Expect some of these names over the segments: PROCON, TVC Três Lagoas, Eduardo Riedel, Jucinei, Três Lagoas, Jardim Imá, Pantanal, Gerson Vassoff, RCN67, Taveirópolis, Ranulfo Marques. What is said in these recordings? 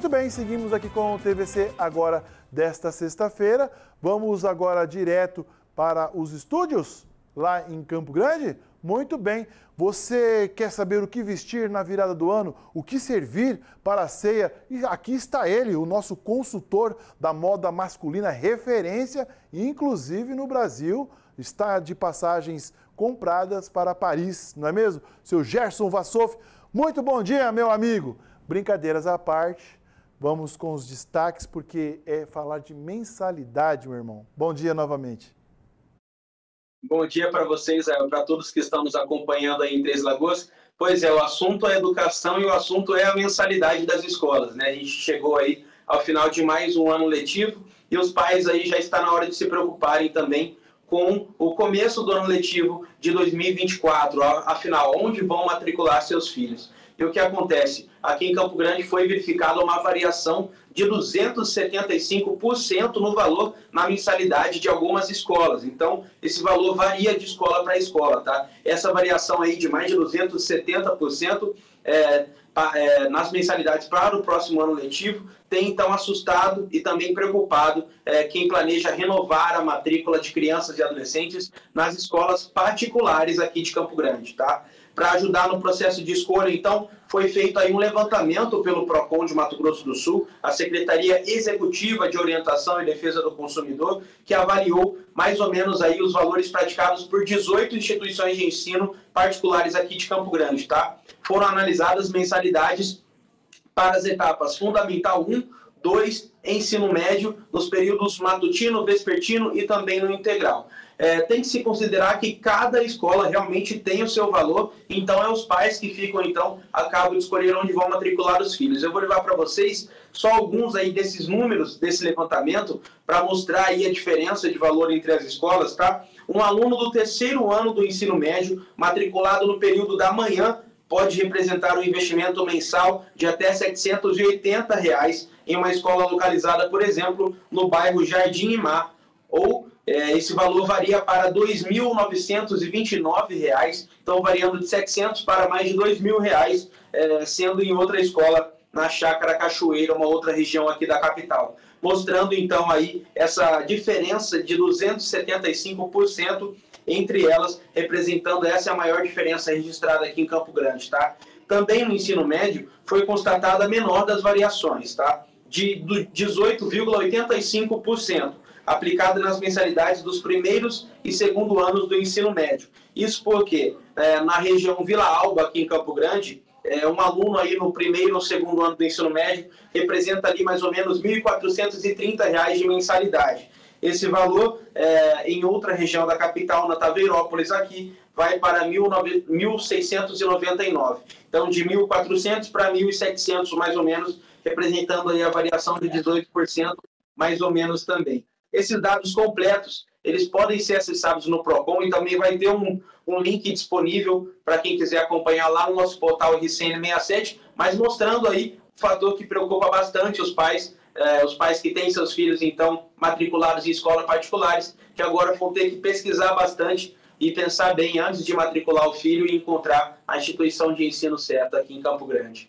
Muito bem, seguimos aqui com o TVC agora desta sexta-feira. Vamos agora direto para os estúdios lá em Campo Grande? Muito bem, você quer saber o que vestir na virada do ano, o que servir para a ceia? E aqui está ele, o nosso consultor da moda masculina, referência, inclusive no Brasil, está de passagens compradas para Paris, não é mesmo? Seu Gerson Vassoff, muito bom dia, meu amigo! Brincadeiras à parte, vamos com os destaques, porque é falar de mensalidade, meu irmão. Bom dia novamente. Bom dia para vocês, para todos que estão nos acompanhando aí em Três Lagoas. Pois é, o assunto é educação e o assunto é a mensalidade das escolas, né? A gente chegou aí ao final de mais um ano letivo e os pais aí já está na hora de se preocuparem também com o começo do ano letivo de 2024, afinal, onde vão matricular seus filhos. E o que acontece? Aqui em Campo Grande foi verificada uma variação de 275% no valor na mensalidade de algumas escolas. Então, esse valor varia de escola para escola, tá? Essa variação aí de mais de 270% nas mensalidades para o próximo ano letivo tem, então, assustado e também preocupado quem planeja renovar a matrícula de crianças e adolescentes nas escolas particulares aqui de Campo Grande, tá? Para ajudar no processo de escolha, então, foi feito aí um levantamento pelo PROCON de Mato Grosso do Sul, a Secretaria Executiva de Orientação e Defesa do Consumidor, que avaliou mais ou menos aí os valores praticados por 18 instituições de ensino particulares aqui de Campo Grande, tá? Foram analisadas mensalidades para as etapas Fundamental 1, 2, Ensino Médio, nos períodos matutino, vespertino e também no integral. Tem que se considerar que cada escola realmente tem o seu valor, então é os pais que ficam, então, a cargo de escolher onde vão matricular os filhos. Eu vou levar para vocês só alguns aí desses números, desse levantamento, para mostrar aí a diferença de valor entre as escolas, tá? Um aluno do terceiro ano do ensino médio, matriculado no período da manhã, pode representar um investimento mensal de até R$ 780 reais em uma escola localizada, por exemplo, no bairro Jardim Imá, ou esse valor varia para R$ 2.929, então variando de R$ 700 para mais de R$ 2.000, sendo em outra escola na Chácara Cachoeira, uma outra região aqui da capital. Mostrando, então, aí essa diferença de 275% entre elas, representando essa a maior diferença registrada aqui em Campo Grande, tá? Também no ensino médio foi constatada a menor das variações, tá? De 18,85%. Aplicada nas mensalidades dos primeiros e segundo anos do ensino médio. Isso porque na região Vila Alba, aqui em Campo Grande, um aluno aí no primeiro ou segundo ano do ensino médio representa ali mais ou menos R$ 1.430 de mensalidade. Esse valor, em outra região da capital, na Taveirópolis, aqui, vai para R$ 1.699. Então, de R$ 1.400 para R$ 1.700, mais ou menos, representando aí a variação de 18%, mais ou menos também. Esses dados completos, eles podem ser acessados no PROCON e também vai ter um link disponível para quem quiser acompanhar lá no nosso portal RCN67, mas mostrando aí um fator que preocupa bastante os pais que têm seus filhos, então, matriculados em escolas particulares, que agora vão ter que pesquisar bastante e pensar bem antes de matricular o filho e encontrar a instituição de ensino certa aqui em Campo Grande.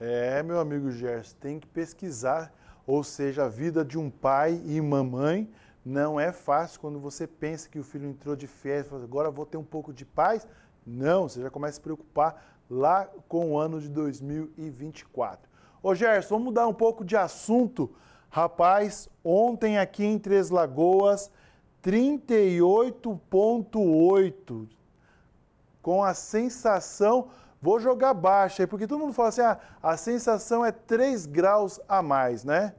É, meu amigo Gerson, tem que pesquisar. Ou seja, a vida de um pai e mamãe não é fácil quando você pensa que o filho entrou de férias, agora vou ter um pouco de paz. Não, você já começa a se preocupar lá com o ano de 2024. Ô Gerson, vamos mudar um pouco de assunto. Rapaz, ontem aqui em Três Lagoas, 38,8. Com a sensação, vou jogar baixa aí, porque todo mundo fala assim, ah, a sensação é 3 graus a mais, né?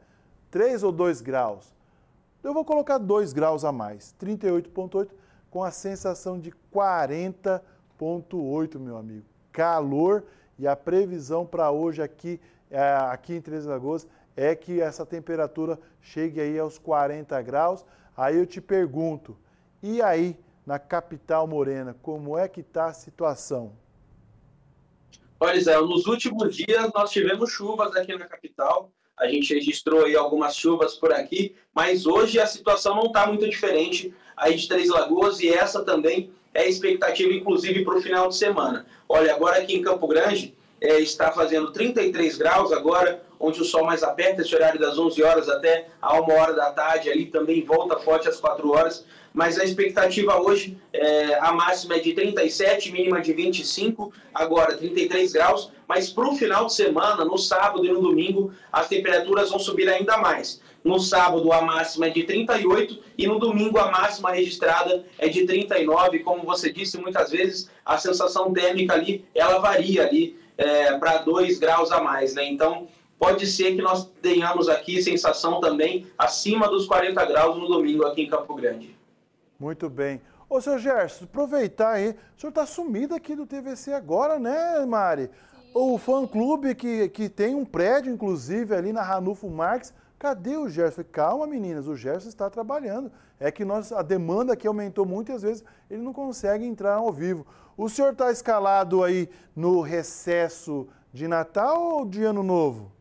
3 ou 2 graus. Eu vou colocar 2 graus a mais, 38,8, com a sensação de 40,8, meu amigo. Calor, e a previsão para hoje aqui em Três Lagoas é que essa temperatura chegue aí aos 40 graus. Aí eu te pergunto, e aí na capital morena, como é que está a situação? Olha, Zé, nos últimos dias nós tivemos chuvas aqui na capital, a gente registrou aí algumas chuvas por aqui, mas hoje a situação não está muito diferente aí de Três Lagoas e essa também é a expectativa, inclusive, para o final de semana. Olha, agora aqui em Campo Grande está fazendo 33 graus agora, onde o sol mais aperta, esse horário das 11 horas até a 1 hora da tarde, ali também volta forte às 4 horas, mas a expectativa hoje, a máxima é de 37, mínima de 25, agora 33 graus, mas para o final de semana, no sábado e no domingo, as temperaturas vão subir ainda mais. No sábado a máxima é de 38 e no domingo a máxima registrada é de 39, como você disse, muitas vezes a sensação térmica ali, ela varia ali para 2 graus a mais, né? Então pode ser que nós tenhamos aqui sensação também acima dos 40 graus no domingo aqui em Campo Grande. Muito bem. Ô, seu Gerson, aproveitar aí, o senhor está sumido aqui do TVC agora, né, Mari? Sim. O fã-clube que tem um prédio, inclusive, ali na Ranulfo Marques. Cadê o Gerson? Falei, calma, meninas, o Gerson está trabalhando. É que a demanda aqui aumentou muito e às vezes ele não consegue entrar ao vivo. O senhor está escalado aí no recesso de Natal ou de Ano Novo?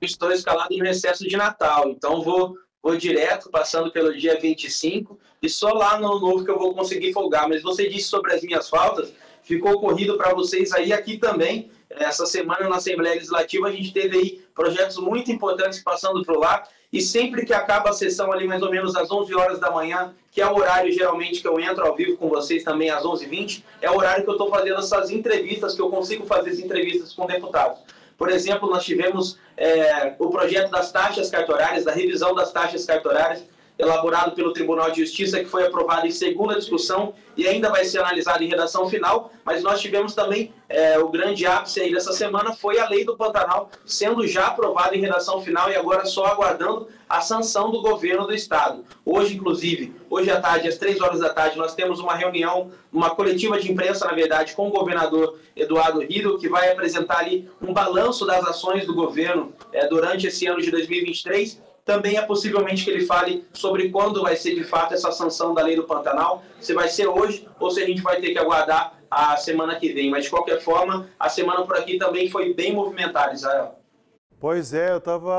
Estou escalado no recesso de Natal, então vou direto, passando pelo dia 25, e só lá no Ano Novo que eu vou conseguir folgar. Mas você disse sobre as minhas faltas, ficou corrido para vocês aí, aqui também. Essa semana na Assembleia Legislativa a gente teve aí projetos muito importantes passando por lá e sempre que acaba a sessão ali mais ou menos às 11 horas da manhã, que é o horário geralmente que eu entro ao vivo com vocês também às 11h20, é o horário que eu estou fazendo essas entrevistas, que eu consigo fazer as entrevistas com deputados. Por exemplo, nós tivemos o projeto das taxas cartorárias, da revisão das taxas cartorárias, elaborado pelo Tribunal de Justiça, que foi aprovado em segunda discussão e ainda vai ser analisado em redação final, mas nós tivemos também, o grande ápice aí dessa semana foi a Lei do Pantanal, sendo já aprovada em redação final e agora só aguardando a sanção do governo do Estado. Hoje, inclusive, hoje à tarde, às 3 horas da tarde, nós temos uma reunião, uma coletiva de imprensa, na verdade, com o governador Eduardo Riedel, que vai apresentar ali um balanço das ações do governo durante esse ano de 2023. Também é possivelmente que ele fale sobre quando vai ser de fato essa sanção da Lei do Pantanal, se vai ser hoje ou se a gente vai ter que aguardar a semana que vem. Mas de qualquer forma, a semana por aqui também foi bem movimentada, Israel. Pois é, eu estava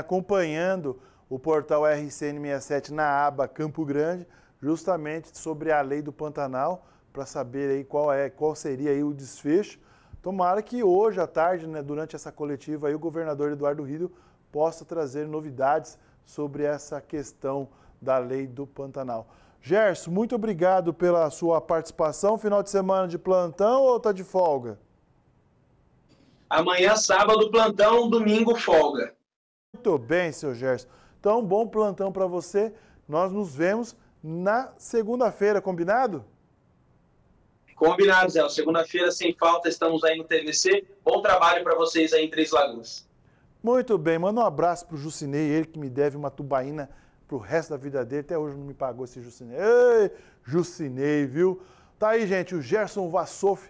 acompanhando o portal RCN67 na aba Campo Grande, justamente sobre a Lei do Pantanal, para saber aí qual seria aí o desfecho. Tomara que hoje à tarde, né, durante essa coletiva, aí, o governador Eduardo Riedel possa trazer novidades sobre essa questão da Lei do Pantanal. Gerson, muito obrigado pela sua participação. Final de semana de plantão ou tá de folga? Amanhã, sábado, plantão, domingo, folga. Muito bem, seu Gerson. Então, bom plantão para você. Nós nos vemos na segunda-feira, combinado? Combinado, Zé. Segunda-feira, sem falta, estamos aí no TVC. Bom trabalho para vocês aí em Três Lagoas. Muito bem, manda um abraço pro Jucinei, ele que me deve uma tubaína pro resto da vida dele. Até hoje não me pagou esse Jucinei. Ei, Jucinei, viu? Tá aí, gente, o Gerson Vassoff